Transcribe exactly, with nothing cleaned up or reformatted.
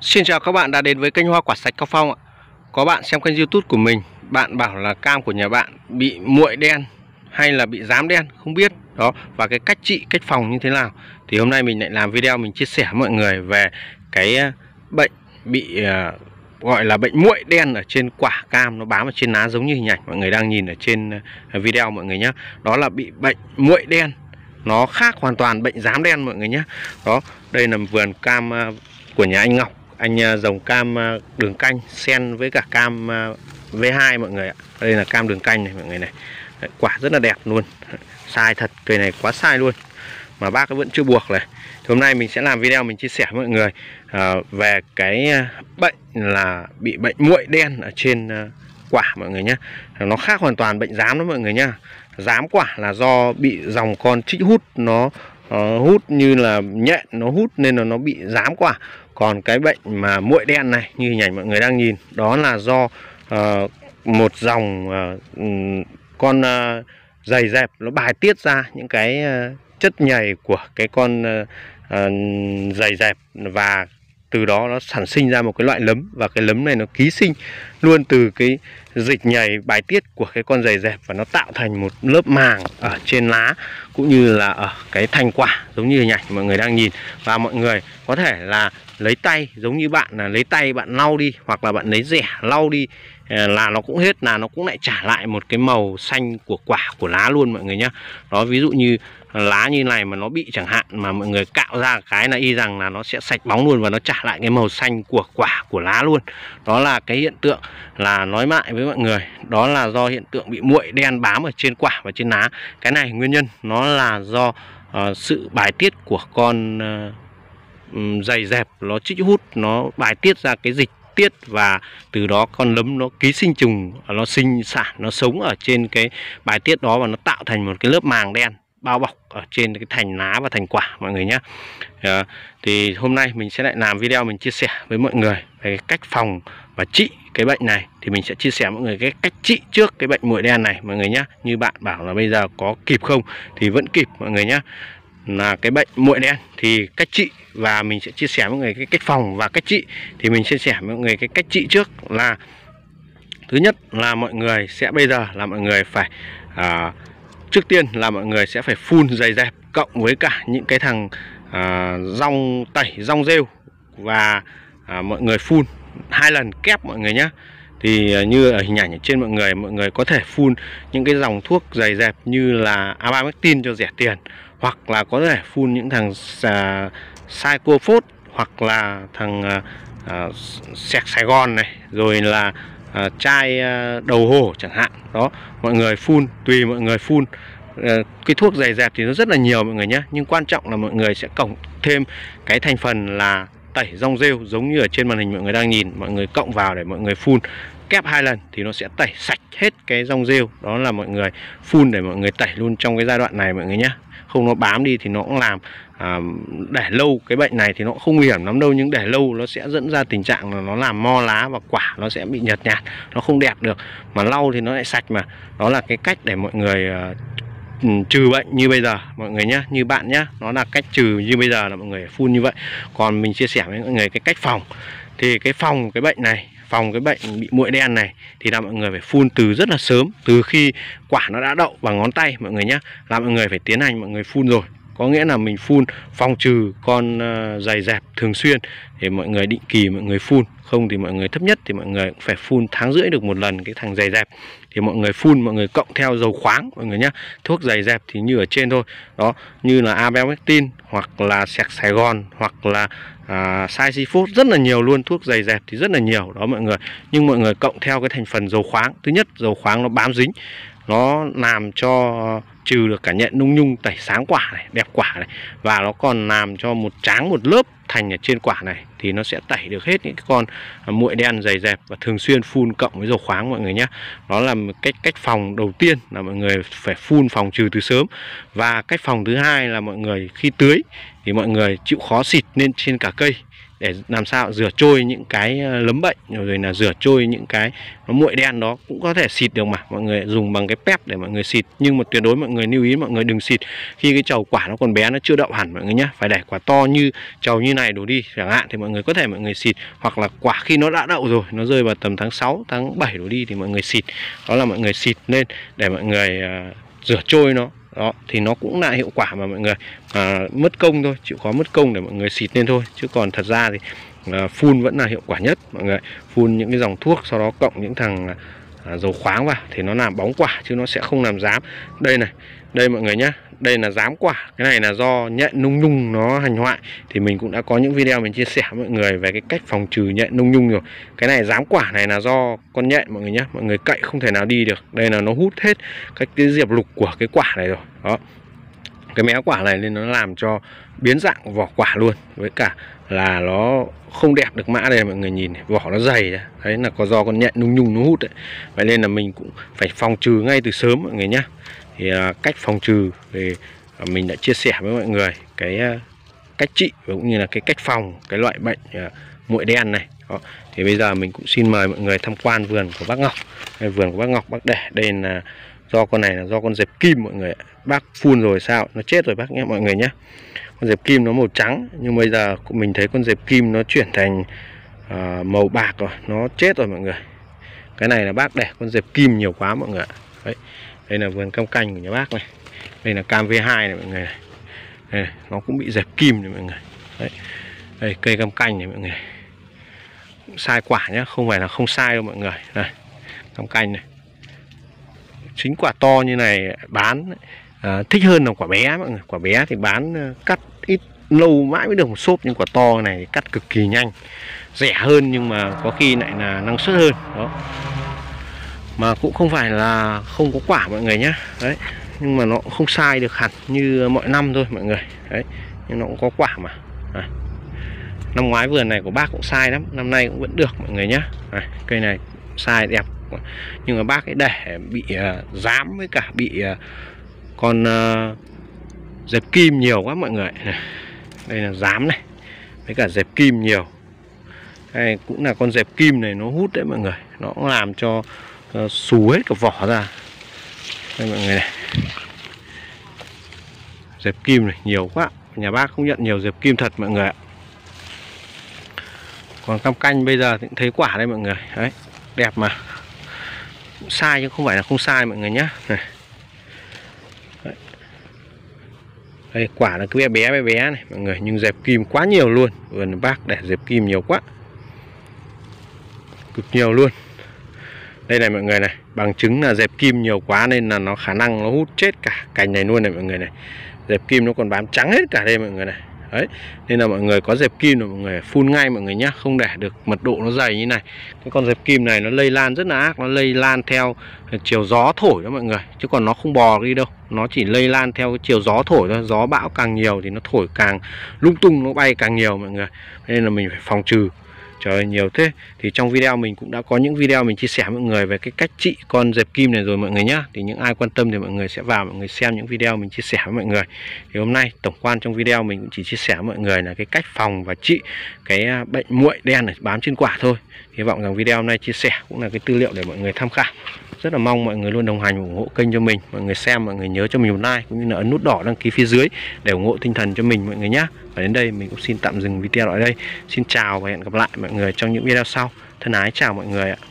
Xin chào các bạn đã đến với kênh Hoa Quả Sạch Cao Phong ạ. Có bạn xem kênh YouTube của mình, bạn bảo là cam của nhà bạn bị muội đen hay là bị rám đen không biết đó, và cái cách trị, cách phòng như thế nào. Thì hôm nay mình lại làm video mình chia sẻ với mọi người về cái bệnh bị gọi là bệnh muội đen ở trên quả cam, nó bám vào trên lá giống như hình ảnh mọi người đang nhìn ở trên video mọi người nhé. Đó là bị bệnh muội đen, nó khác hoàn toàn bệnh rám đen mọi người nhé. Đó, đây là vườn cam của nhà anh Ngọc Anh, dòng cam đường canh sen với cả cam vê hai mọi người ạ. Đây là cam đường canh này mọi người này. Đấy, quả rất là đẹp luôn. Sai thật, cây này quá sai luôn. Mà bác vẫn chưa buộc này. Thì hôm nay mình sẽ làm video mình chia sẻ với mọi người à, về cái bệnh là bị bệnh muội đen ở trên quả mọi người nhé. Nó khác hoàn toàn bệnh rám đó mọi người nhá. Rám quả là do bị dòng con trích hút, nó Uh, hút như là nhện, nó hút nên là nó bị rám quả. Còn cái bệnh mà muội đen này như hình ảnh mọi người đang nhìn, đó là do uh, một dòng uh, con uh, giày dẹp nó bài tiết ra những cái uh, chất nhầy của cái con uh, uh, giày dẹp, và từ đó nó sản sinh ra một cái loại nấm, và cái nấm này nó ký sinh luôn từ cái dịch nhầy bài tiết của cái con giày dẹp, và nó tạo thành một lớp màng ở trên lá cũng như là ở cái thành quả giống như hình ảnh mọi người đang nhìn. Và mọi người có thể là lấy tay, giống như bạn là lấy tay bạn lau đi, hoặc là bạn lấy rẻ lau đi là nó cũng hết, là nó cũng lại trả lại một cái màu xanh của quả, của lá luôn mọi người nhá. Đó, ví dụ như lá như này mà nó bị chẳng hạn, mà mọi người cạo ra cái là y rằng là nó sẽ sạch bóng luôn, và nó trả lại cái màu xanh của quả, của lá luôn. Đó là cái hiện tượng, là nói lại với mọi người, đó là do hiện tượng bị muội đen bám ở trên quả và trên lá. Cái này nguyên nhân nó là do uh, sự bài tiết của con uh, giày dẹp, nó trích hút, nó bài tiết ra cái dịch tiết, và từ đó con nấm nó ký sinh trùng, nó sinh sản, nó sống ở trên cái bài tiết đó, và nó tạo thành một cái lớp màng đen bao bọc ở trên cái thành lá và thành quả mọi người nhé. À, thì hôm nay mình sẽ lại làm video mình chia sẻ với mọi người về cách phòng và trị cái bệnh này. Thì mình sẽ chia sẻ mọi người cái cách trị trước cái bệnh muội đen này mọi người nhé. Như bạn bảo là bây giờ có kịp không thì vẫn kịp mọi người nhé. Là cái bệnh muội đen thì cách trị, và mình sẽ chia sẻ với mọi người cái cách phòng và cách trị. Thì mình chia sẻ với mọi người cái cách trị trước là, thứ nhất là mọi người sẽ bây giờ là mọi người phải à, trước tiên là mọi người sẽ phải phun giày dẹp cộng với cả những cái thằng à, rong tẩy, rong rêu, và à, mọi người phun hai lần kép mọi người nhé. Thì như ở hình ảnh ở trên mọi người, mọi người có thể phun những cái dòng thuốc giày dẹp như là abamectin cho rẻ tiền, hoặc là có thể phun những thằng uh, saikofood, hoặc là thằng uh, sẹc Sài Gòn này, rồi là uh, chai uh, đầu hổ chẳng hạn. Đó, mọi người phun, tùy mọi người phun. Cái thuốc giày dẹp thì nó rất là nhiều mọi người nhé, nhưng quan trọng là mọi người sẽ cộng thêm cái thành phần là tẩy rong rêu giống như ở trên màn hình mọi người đang nhìn. Mọi người cộng vào để mọi người phun kép hai lần thì nó sẽ tẩy sạch hết cái rong rêu. Đó là mọi người phun để mọi người tẩy luôn trong cái giai đoạn này mọi người nhé. Không nó bám đi thì nó cũng làm à, để lâu cái bệnh này thì nó không nguy hiểm lắm đâu, nhưng để lâu nó sẽ dẫn ra tình trạng là nó làm mo lá và quả nó sẽ bị nhợt nhạt, nó không đẹp được, mà lau thì nó lại sạch mà. Đó là cái cách để mọi người à, trừ bệnh như bây giờ mọi người nhé, như bạn nhé. Nó là cách trừ như bây giờ là mọi người phun như vậy. Còn mình chia sẻ với mọi người cái cách phòng. Thì cái phòng cái bệnh này, phòng cái bệnh bị muội đen này thì là mọi người phải phun từ rất là sớm, từ khi quả nó đã đậu bằng ngón tay mọi người nhé, là mọi người phải tiến hành mọi người phun rồi. Có nghĩa là mình phun phòng trừ con giày dẹp thường xuyên, thì mọi người định kỳ mọi người phun. Không thì mọi người thấp nhất thì mọi người cũng phải phun tháng rưỡi được một lần cái thằng giày dẹp. Thì mọi người phun, mọi người cộng theo dầu khoáng mọi người nhé. Thuốc giày dẹp thì như ở trên thôi. Đó, như là abamectin, hoặc là sẹc Sài Gòn, hoặc là à, saikofood, rất là nhiều luôn. Thuốc giày dẹp thì rất là nhiều đó mọi người. Nhưng mọi người cộng theo cái thành phần dầu khoáng. Thứ nhất, dầu khoáng nó bám dính, nó làm cho trừ được cả nhện nung nhung, tẩy sáng quả này, đẹp quả này, và nó còn làm cho một tráng một lớp thành ở trên quả này, thì nó sẽ tẩy được hết những cái con muội đen giày dẹp. Và thường xuyên phun cộng với dầu khoáng mọi người nhé. Đó là một cách cách phòng đầu tiên là mọi người phải phun phòng trừ từ sớm. Và cách phòng thứ hai là mọi người khi tưới thì mọi người chịu khó xịt lên trên cả cây. để làm sao rửa trôi những cái lấm bệnh, rồi là rửa trôi những cái nó muội đen đó. Cũng có thể xịt được mà, mọi người dùng bằng cái pép để mọi người xịt, nhưng mà tuyệt đối mọi người lưu ý mọi người đừng xịt khi cái chầu quả nó còn bé, nó chưa đậu hẳn mọi người nhé. Phải để quả to như chầu như này đổ đi chẳng hạn thì mọi người có thể mọi người xịt, hoặc là quả khi nó đã đậu rồi, nó rơi vào tầm tháng sáu, tháng bảy đổ đi thì mọi người xịt. Đó là mọi người xịt lên để mọi người uh, rửa trôi nó. Đó, thì nó cũng là hiệu quả mà mọi người à, mất công thôi, chịu khó mất công để mọi người xịt lên thôi. Chứ còn thật ra thì à, phun vẫn là hiệu quả nhất mọi người. Phun những cái dòng thuốc, sau đó cộng những thằng à, dầu khoáng vào thì nó làm bóng quả chứ nó sẽ không làm rám. Đây này, đây mọi người nhé, đây là rám quả. Cái này là do nhện nung nhung nó hành hoại. Thì mình cũng đã có những video mình chia sẻ với mọi người về cái cách phòng trừ nhện nung nhung rồi. Cái này rám quả này là do con nhện mọi người nhé. Mọi người cậy không thể nào đi được. Đây là nó hút hết các cái diệp lục của cái quả này rồi. Đó, cái mé quả này nên nó làm cho biến dạng vỏ quả luôn, với cả là nó không đẹp được mã. Đây mọi người nhìn này, vỏ nó dày đấy. Đấy là có do con nhện nung nhung nó hút đấy. Vậy nên là mình cũng phải phòng trừ ngay từ sớm mọi người nhé. Thì cách phòng trừ thì mình đã chia sẻ với mọi người cái cách trị và cũng như là cái cách phòng cái loại bệnh muỗi đen này. Đó, thì bây giờ mình cũng xin mời mọi người tham quan vườn của bác Ngọc. Đây, vườn của bác Ngọc bác để đây là do con này là do con dẹp kim mọi người. Bác phun rồi sao nó chết rồi bác nhé mọi người nhé. Con dẹp kim nó màu trắng nhưng bây giờ mình thấy con dẹp kim nó chuyển thành uh, màu bạc rồi, nó chết rồi mọi người. Cái này là bác để con dẹp kim nhiều quá mọi người. Đấy, đây là vườn cam canh của nhà bác này. Đây là cam vê hai này mọi người này. Đây này, nó cũng bị dẹp kim này mọi người. Đấy, đây cây cam canh này mọi người. Cũng sai quả nhá, không phải là không sai đâu mọi người. Này, cam canh này. Chính quả to như này bán à, thích hơn là quả bé mọi người. Quả bé thì bán cắt ít lâu mãi mới được một xốp, nhưng quả to này thì cắt cực kỳ nhanh. Rẻ hơn nhưng mà có khi lại là năng suất hơn. Đó, mà cũng không phải là không có quả mọi người nhé. Đấy, nhưng mà nó cũng không sai được hẳn như mọi năm thôi mọi người. Đấy, nhưng nó cũng có quả mà. Đấy, năm ngoái vườn này của bác cũng sai lắm, năm nay cũng vẫn được mọi người nhé. Đấy, cây này sai đẹp, nhưng mà bác ấy để bị rám uh, với cả bị uh, con uh, dẹp kim nhiều quá mọi người. Này, đây là rám này với cả dẹp kim nhiều. Đây cũng là con dẹp kim này nó hút đấy mọi người, nó cũng làm cho Uh, xù hết cả vỏ ra. Đây mọi người này, dẹp kim này nhiều quá, nhà bác không nhận nhiều dẹp kim thật mọi người ạ. Còn cam canh bây giờ thì cũng thấy quả đây mọi người. Đấy, đẹp mà, cũng sai chứ không phải là không sai mọi người nhé. Đây, quả là cứ bé bé bé bé này mọi người, nhưng dẹp kim quá nhiều luôn. Vườn bác để dẹp kim nhiều quá, cực nhiều luôn. Đây này mọi người này, bằng chứng là dẹp kim nhiều quá nên là nó khả năng nó hút chết cả cành này luôn này mọi người này. Dẹp kim nó còn bám trắng hết cả đây mọi người này. Đấy, nên là mọi người có dẹp kim là mọi người phun ngay mọi người nhá, không để được mật độ nó dày như này. Cái con dẹp kim này nó lây lan rất là ác, nó lây lan theo chiều gió thổi đó mọi người, chứ còn nó không bò đi đâu. Nó chỉ lây lan theo cái chiều gió thổi thôi, gió bão càng nhiều thì nó thổi càng lung tung, nó bay càng nhiều mọi người. Nên là mình phải phòng trừ. Trời ơi, nhiều thế. Thì trong video mình cũng đã có những video mình chia sẻ với mọi người về cái cách trị con dẹp kim này rồi mọi người nhá. Thì những ai quan tâm thì mọi người sẽ vào mọi người xem những video mình chia sẻ với mọi người. Thì hôm nay tổng quan trong video mình cũng chỉ chia sẻ với mọi người là cái cách phòng và trị cái bệnh muỗi đen này bám trên quả thôi. Hy vọng rằng video hôm nay chia sẻ cũng là cái tư liệu để mọi người tham khảo. Rất là mong mọi người luôn đồng hành ủng hộ kênh cho mình. Mọi người xem, mọi người nhớ cho mình một like cũng như là ấn nút đỏ đăng ký phía dưới để ủng hộ tinh thần cho mình mọi người nhé. Và đến đây mình cũng xin tạm dừng video ở đây. Xin chào và hẹn gặp lại mọi người trong những video sau. Thân ái chào mọi người ạ.